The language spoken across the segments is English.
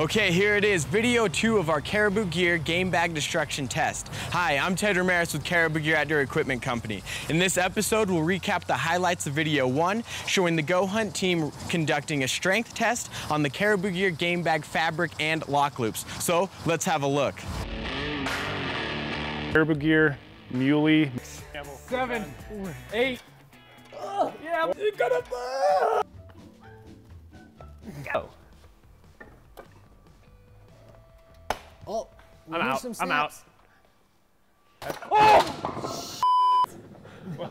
Okay, here it is, video 2 of our Caribou Gear game bag destruction test. Hi, I'm Ted Ramirez with Caribou Gear Outdoor Equipment Company. In this episode, we'll recap the highlights of video 1, showing the Go Hunt team conducting a strength test on the Caribou Gear game bag fabric and lock loops. So let's have a look. Caribou Gear, Muley. 7, 8. Oh, yeah, you gotta go. Oh, I'm out. I'm out. Oh! Well,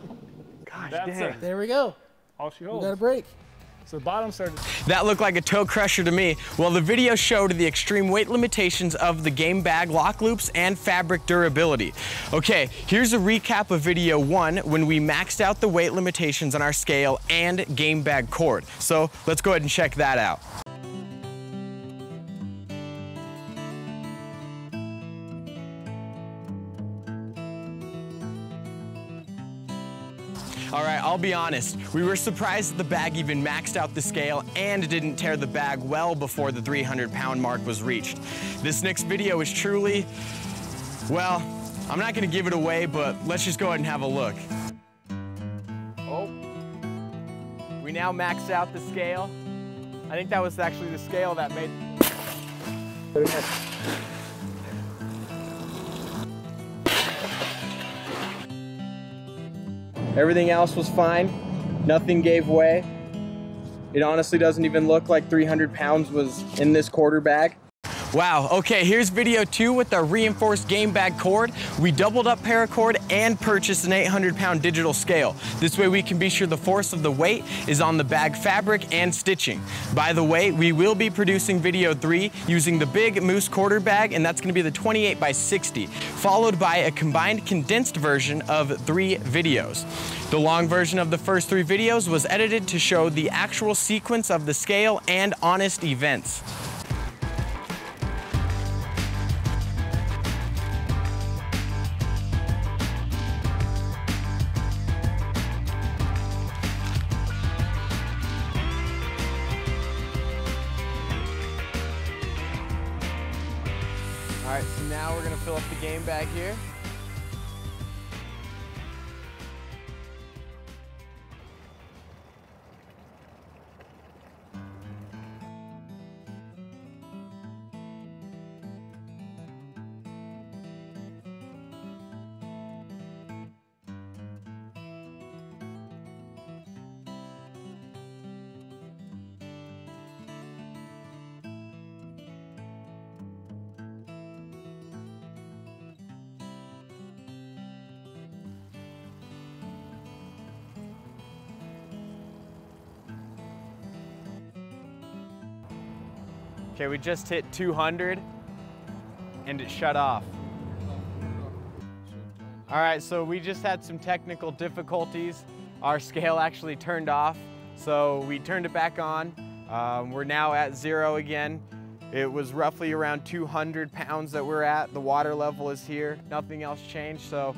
gosh, dang. There we go. All she holds. We got a break. So the bottom started. That looked like a toe crusher to me. Well, the video showed the extreme weight limitations of the game bag lock loops and fabric durability. Okay, here's a recap of video 1 when we maxed out the weight limitations on our scale and game bag cord. So let's go ahead and check that out. All right, I'll be honest. We were surprised that the bag even maxed out the scale and didn't tear the bag well before the 300-pound mark was reached. This next video is truly, well, I'm not gonna give it away, but let's just go ahead and have a look. Oh, we now maxed out the scale. I think that was actually the scale that made. Everything else was fine. Nothing gave way. It honestly doesn't even look like 300 pounds was in this quarter bag. Wow, okay, here's video 2 with our reinforced game bag cord. We doubled up paracord and purchased an 800-pound digital scale. This way we can be sure the force of the weight is on the bag fabric and stitching. By the way, we will be producing video 3 using the big Moose quarter bag, and that's gonna be the 28x60, followed by a combined condensed version of 3 videos. The long version of the first 3 videos was edited to show the actual sequence of the scale and honest events. All right, so now we're gonna fill up the game bag here. Okay, we just hit 200 and it shut off. All right, so we just had some technical difficulties. Our scale actually turned off, so we turned it back on. We're now at 0 again. It was roughly around 200 pounds that we're at. The water level is here. Nothing else changed, so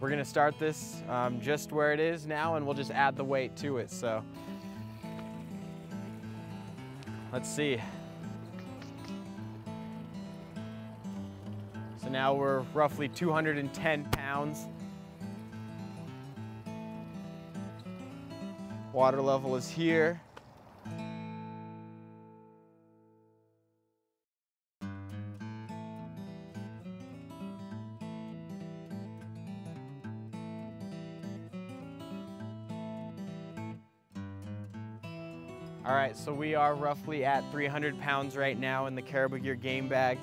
we're gonna start this just where it is now, and we'll just add the weight to it, so. Let's see. So now we're roughly 210 pounds. Water level is here. All right, so we are roughly at 300 pounds right now in the Caribou Gear game bag.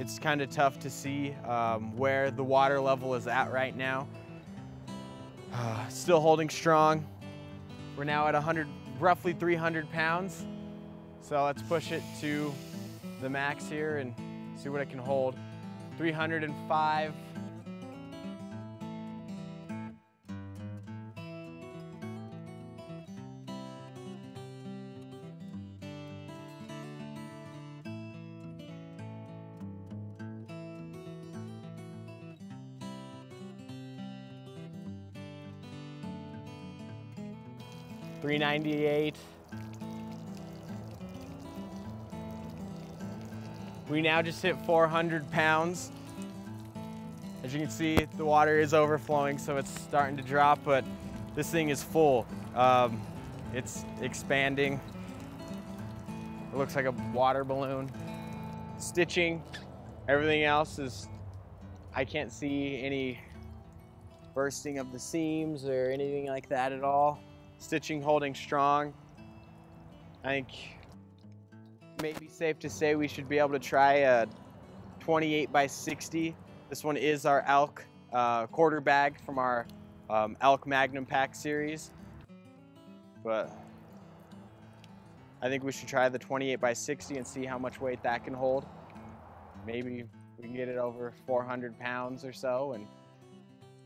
It's kind of tough to see where the water level is at right now. Still holding strong. We're now at roughly 300 pounds. So let's push it to the max here and see what it can hold. 305. 398, We now just hit 400 pounds. As you can see, the water is overflowing, so it's starting to drop, but this thing is full. It's expanding. It looks like a water balloon. Stitching, everything else is, I can't see any bursting of the seams or anything like that at all. Stitching holding strong. I think it may be safe to say we should be able to try a 28 by 60. This one is our elk quarter bag from our elk magnum pack series. But I think we should try the 28 by 60 and see how much weight that can hold. Maybe we can get it over 400 pounds or so. And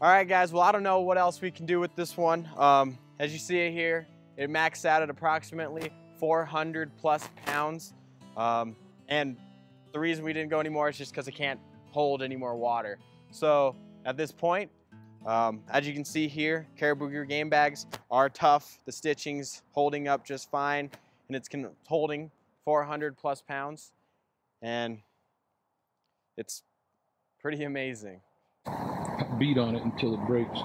all right, guys, well, I don't know what else we can do with this one. As you see it here, it maxed out at approximately 400 plus pounds. And the reason we didn't go anymore is just because it can't hold any more water. So at this point, as you can see here, Caribou Gear game bags are tough. The stitching's holding up just fine, and it's holding 400 plus pounds, and it's pretty amazing. Beat on it until it breaks.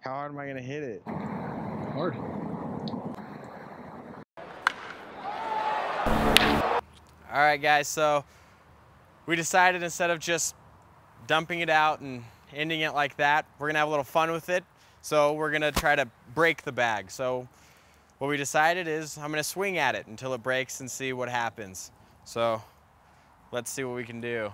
How hard am I gonna hit it? Hard. All right, guys, so we decided instead of just dumping it out and ending it like that, we're gonna have a little fun with it. So we're gonna try to break the bag. So what we decided is I'm gonna swing at it until it breaks and see what happens. So let's see what we can do.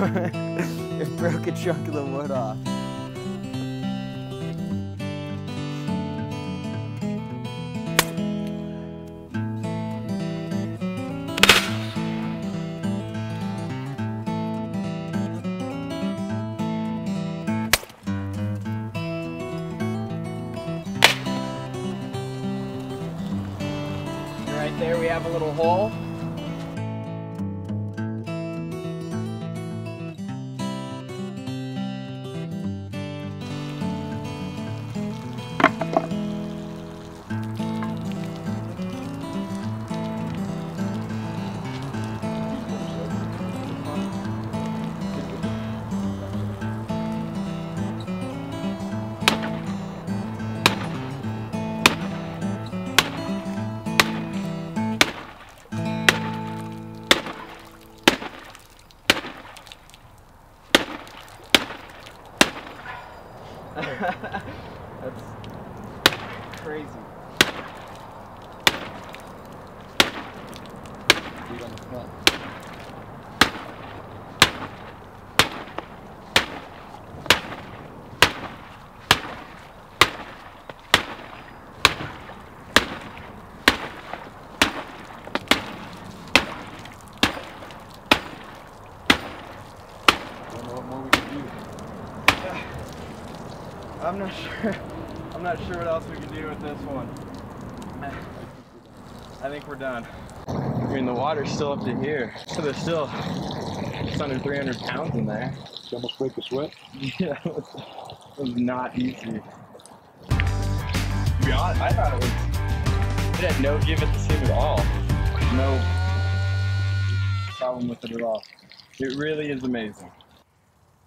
It broke a chunk of the wood off. Right there we have a little hole. That's crazy. Beat on the front. I don't know what more we can do. I'm not sure what else we can do with this one. I think we're done. I mean, the water's still up to here. So there's still, it's under 300 pounds in there. It's almost break the sweat. Yeah, it was not easy. To be honest, I thought it had no give at the seam at all. No problem with it at all. It really is amazing.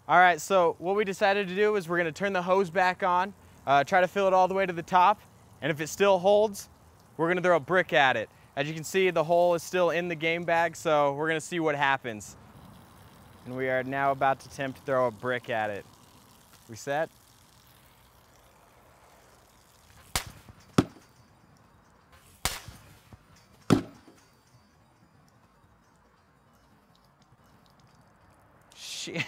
All right, so what we decided to do is we're gonna turn the hose back on, try to fill it all the way to the top, and if it still holds, we're gonna throw a brick at it. As you can see, the hole is still in the game bag, so we're gonna see what happens. And we are now about to attempt to throw a brick at it. We set? Shit.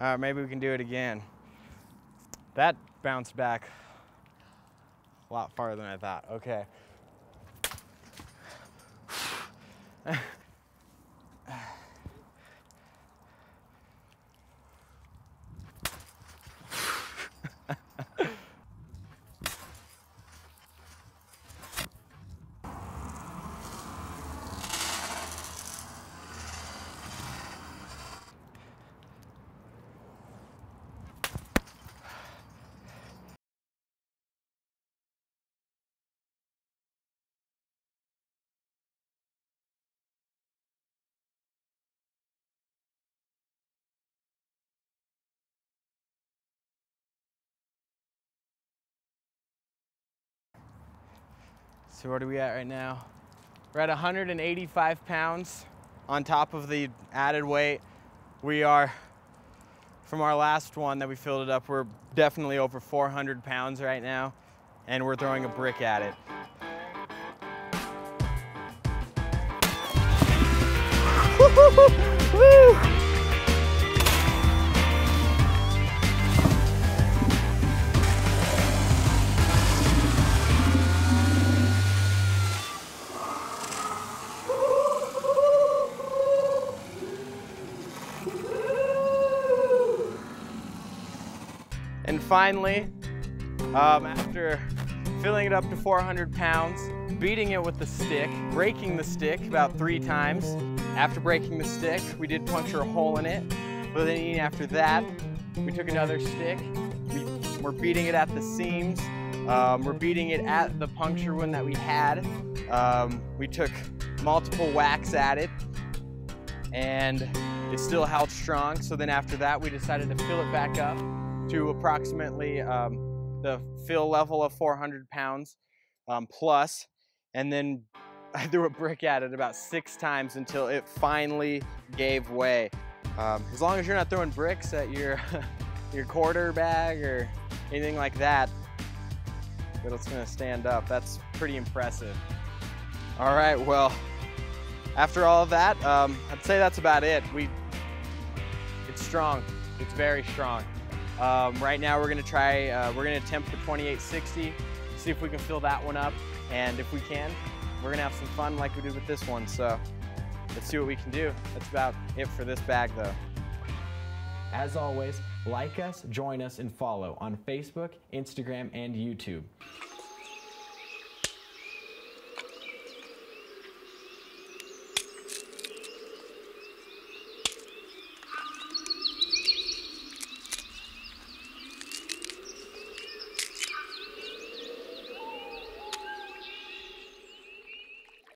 All right, maybe we can do it again. That bounced back. a lot farther than I thought. Okay. So what are we at right now? We're at 185 pounds on top of the added weight. We are, from our last one that we filled it up, we're definitely over 400 pounds right now, and we're throwing a brick at it. Woo-hoo-hoo! Woo! And finally, after filling it up to 400 pounds, beating it with the stick, breaking the stick about 3 times. After breaking the stick, we did puncture a hole in it. But then after that, we took another stick. We're beating it at the seams. We're beating it at the puncture wound that we had. We took multiple whacks at it, and it still held strong. So then after that, we decided to fill it back up to approximately the fill level of 400 pounds plus, and then I threw a brick at it about 6 times until it finally gave way. As long as you're not throwing bricks at your your quarter bag or anything like that, but it's gonna stand up. That's pretty impressive. All right, well, after all of that, I'd say that's about it. It's strong, it's very strong. Right now we're gonna attempt the 2860, see if we can fill that one up, and if we can, we're gonna have some fun like we did with this one, so let's see what we can do. That's about it for this bag though. As always, like us, join us, and follow on Facebook, Instagram, and YouTube.